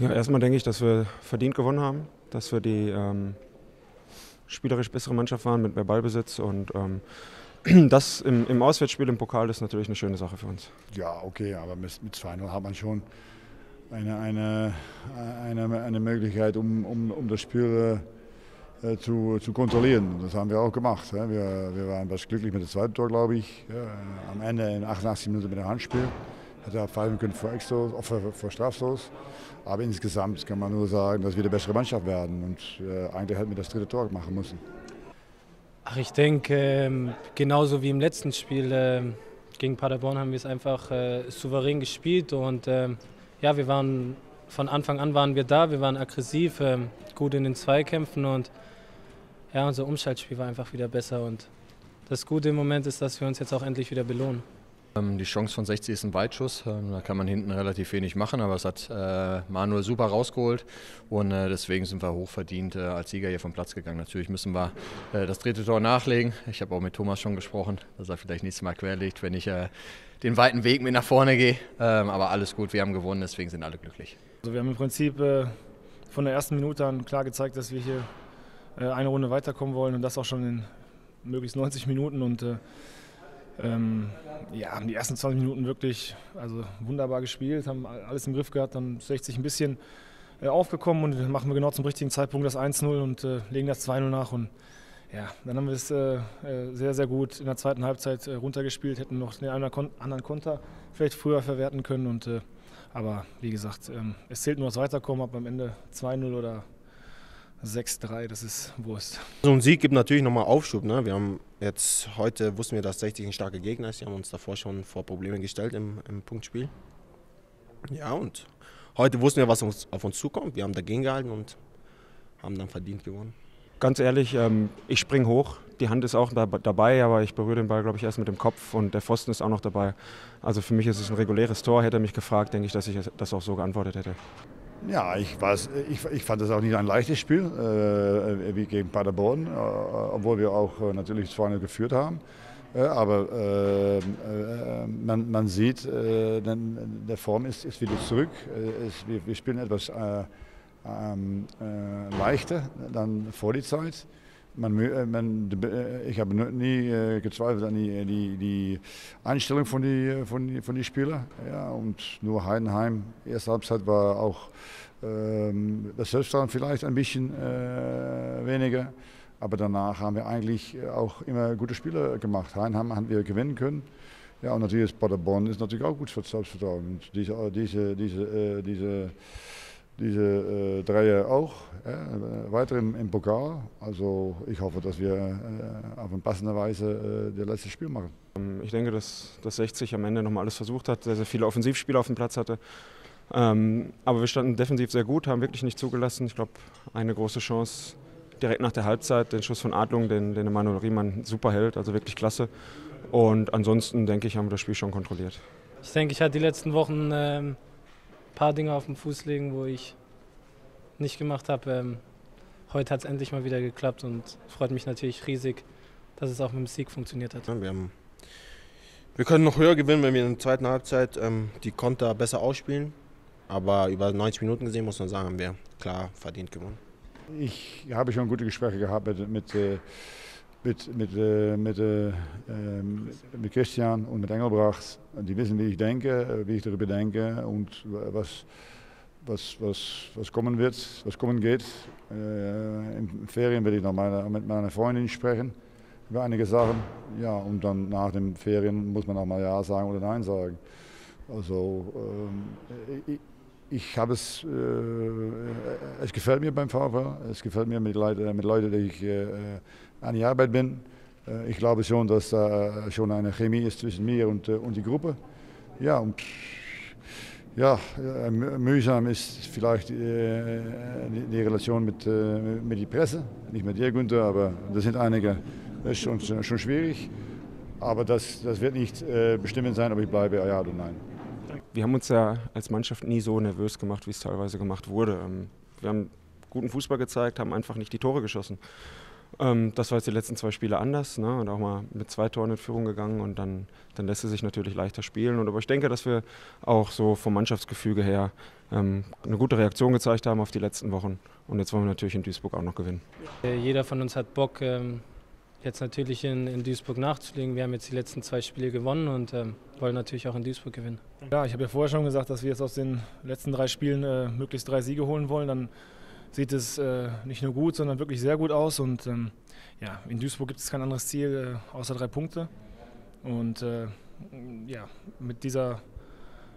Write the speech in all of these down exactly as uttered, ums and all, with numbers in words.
Ja, erstmal denke ich, dass wir verdient gewonnen haben, dass wir die ähm, spielerisch bessere Mannschaft waren mit mehr Ballbesitz und ähm, das im, im Auswärtsspiel im Pokal ist natürlich eine schöne Sache für uns. Ja, okay, aber mit, mit zwei null hat man schon eine, eine, eine, eine Möglichkeit, um, um, um das Spiel äh, zu, zu kontrollieren. Das haben wir auch gemacht. Ja. Wir, wir waren etwas glücklich mit dem zweiten Tor, glaube ich. Ja, am Ende in achtundachtzig Minuten mit dem Handspiel. Hätte er fallen können vor, Exos, vor, vor Strafstoß. Aber insgesamt kann man nur sagen, dass wir die bessere Mannschaft werden. Und äh, eigentlich hätten wir das dritte Tor machen müssen. Ach, ich denke, genauso wie im letzten Spiel gegen Paderborn haben wir es einfach souverän gespielt und ja, wir waren von Anfang an waren wir da, wir waren aggressiv, gut in den Zweikämpfen und ja, unser Umschaltspiel war einfach wieder besser und das Gute im Moment ist, dass wir uns jetzt auch endlich wieder belohnen. Die Chance von sechzig ist ein Weitschuss, da kann man hinten relativ wenig machen, aber es hat Manuel super rausgeholt und deswegen sind wir hochverdient als Sieger hier vom Platz gegangen. Natürlich müssen wir das dritte Tor nachlegen. Ich habe auch mit Thomas schon gesprochen, dass er vielleicht nächstes Mal querlegt, wenn ich den weiten Weg mit nach vorne gehe. Aber alles gut, wir haben gewonnen, deswegen sind alle glücklich. Also wir haben im Prinzip von der ersten Minute an klar gezeigt, dass wir hier eine Runde weiterkommen wollen und das auch schon in möglichst neunzig Minuten. Und Ähm, ja, haben die ersten zwanzig Minuten wirklich also wunderbar gespielt, haben alles im Griff gehabt, dann sechzig ein bisschen äh, aufgekommen und dann machen wir genau zum richtigen Zeitpunkt das eins null und äh, legen das zwei null nach. Und ja, dann haben wir es äh, sehr, sehr gut in der zweiten Halbzeit äh, runtergespielt, hätten noch den einen oder anderen Konter vielleicht früher verwerten können. Und, äh, aber wie gesagt, ähm, es zählt nur das Weiterkommen, ob am Ende zwei null oder sechs drei, das ist Wurst. So ein Sieg gibt natürlich nochmal Aufschub. Ne? Wir haben jetzt heute wussten wir, dass sechzig ein starker Gegner ist. Die haben uns davor schon vor Probleme gestellt im, im Punktspiel. Ja, und heute wussten wir, was uns, auf uns zukommt. Wir haben dagegen gehalten und haben dann verdient gewonnen. Ganz ehrlich, ähm, ich springe hoch. Die Hand ist auch da, dabei, aber ich berühre den Ball, glaube ich, erst mit dem Kopf und der Pfosten ist auch noch dabei. Also für mich ist es ein reguläres Tor. Hätte er mich gefragt, denke ich, dass ich das auch so geantwortet hätte. Ja, ich, weiß, ich, ich fand das auch nicht ein leichtes Spiel, äh, wie gegen Paderborn, äh, obwohl wir auch äh, natürlich zwei null geführt haben. Äh, aber äh, äh, man, man sieht, äh, denn, der Form ist, ist wieder zurück. Äh, ist, wir, wir spielen etwas äh, äh, äh, leichter dann vor die Zeit. Man, man, ich habe nie äh, gezweifelt an die, die, die Einstellung von den von, von die Spielern. Ja, und nur Heidenheim, erste Halbzeit war auch ähm, das Selbstvertrauen vielleicht ein bisschen äh, weniger. Aber danach haben wir eigentlich auch immer gute Spiele gemacht. Heidenheim haben wir gewinnen können. Ja, und natürlich ist Paderborn ist natürlich auch gut für das Selbstvertrauen. Und diese, diese, diese, äh, diese Diese äh, Dreier auch, äh, weiter im, im Pokal. Also ich hoffe, dass wir äh, auf eine passende Weise äh, das letzte Spiel machen. Ich denke, dass, dass sechzig am Ende nochmal alles versucht hat, sehr, sehr viele Offensivspieler auf dem Platz hatte. Ähm, aber wir standen defensiv sehr gut, haben wirklich nicht zugelassen. Ich glaube, eine große Chance direkt nach der Halbzeit, den Schuss von Adlung, den, den Manuel Riemann super hält, also wirklich klasse. Und ansonsten, denke ich, haben wir das Spiel schon kontrolliert. Ich denke, ich hatte die letzten Wochen Ähm ein paar Dinge auf den Fuß legen, wo ich nicht gemacht habe. Ähm, heute hat es endlich mal wieder geklappt und freut mich natürlich riesig, dass es auch mit dem Sieg funktioniert hat. Ja, wir, haben, wir können noch höher gewinnen, wenn wir in der zweiten Halbzeit ähm, die Konter besser ausspielen. Aber über neunzig Minuten gesehen, muss man sagen, haben wir klar verdient gewonnen. Ich habe schon gute Gespräche gehabt mit, mit, mit, mit, mit, äh, mit Christian und mit Engelbracht. Die wissen, wie ich denke, wie ich darüber denke und was, was, was, was kommen wird, was kommen geht. Äh, in Ferien werde ich noch meine, mit meiner Freundin sprechen über einige Sachen. Ja, und dann nach den Ferien muss man auch mal Ja sagen oder Nein sagen. Also äh, ich, ich habe es, äh, es gefällt mir beim VfL, es gefällt mir mit Leuten, mit Leuten, die ich äh, an die Arbeit bin. Ich glaube schon, dass da schon eine Chemie ist zwischen mir und, und die Gruppe. Ja, und, ja, mühsam ist vielleicht äh, die, die Relation mit, äh, mit der Presse. Nicht mit dir, Günther, aber das sind einige. Das ist schon, schon schwierig. Aber das, das wird nicht äh, bestimmend sein, ob ich bleibe, ja oder nein. Wir haben uns ja als Mannschaft nie so nervös gemacht, wie es teilweise gemacht wurde. Wir haben guten Fußball gezeigt, haben einfach nicht die Tore geschossen. Ähm, das war jetzt die letzten zwei Spiele anders, ne? Und auch mal mit zwei Toren in Führung gegangen und dann, dann lässt es sich natürlich leichter spielen. Und, aber ich denke, dass wir auch so vom Mannschaftsgefüge her ähm, eine gute Reaktion gezeigt haben auf die letzten Wochen. Und jetzt wollen wir natürlich in Duisburg auch noch gewinnen. Jeder von uns hat Bock, ähm, jetzt natürlich in, in Duisburg nachzulegen. Wir haben jetzt die letzten zwei Spiele gewonnen und ähm, wollen natürlich auch in Duisburg gewinnen. Ja, ich habe ja vorher schon gesagt, dass wir jetzt aus den letzten drei Spielen äh, möglichst drei Siege holen wollen. Dann sieht es äh, nicht nur gut, sondern wirklich sehr gut aus. Und ähm, ja, in Duisburg gibt es kein anderes Ziel äh, außer drei Punkte. Und äh, ja, mit dieser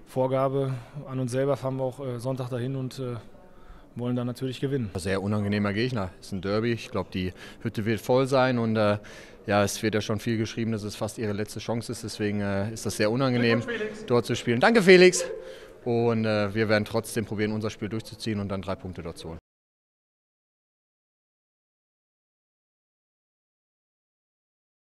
Vorgabe an uns selber fahren wir auch äh, Sonntag dahin und äh, wollen dann natürlich gewinnen. Sehr unangenehmer Gegner. Es ist ein Derby. Ich glaube, die Hütte wird voll sein und äh, ja, es wird ja schon viel geschrieben, dass es fast ihre letzte Chance ist. Deswegen äh, ist das sehr unangenehm, dort zu spielen. Danke, Felix. Und äh, wir werden trotzdem probieren, unser Spiel durchzuziehen und dann drei Punkte dort zu holen.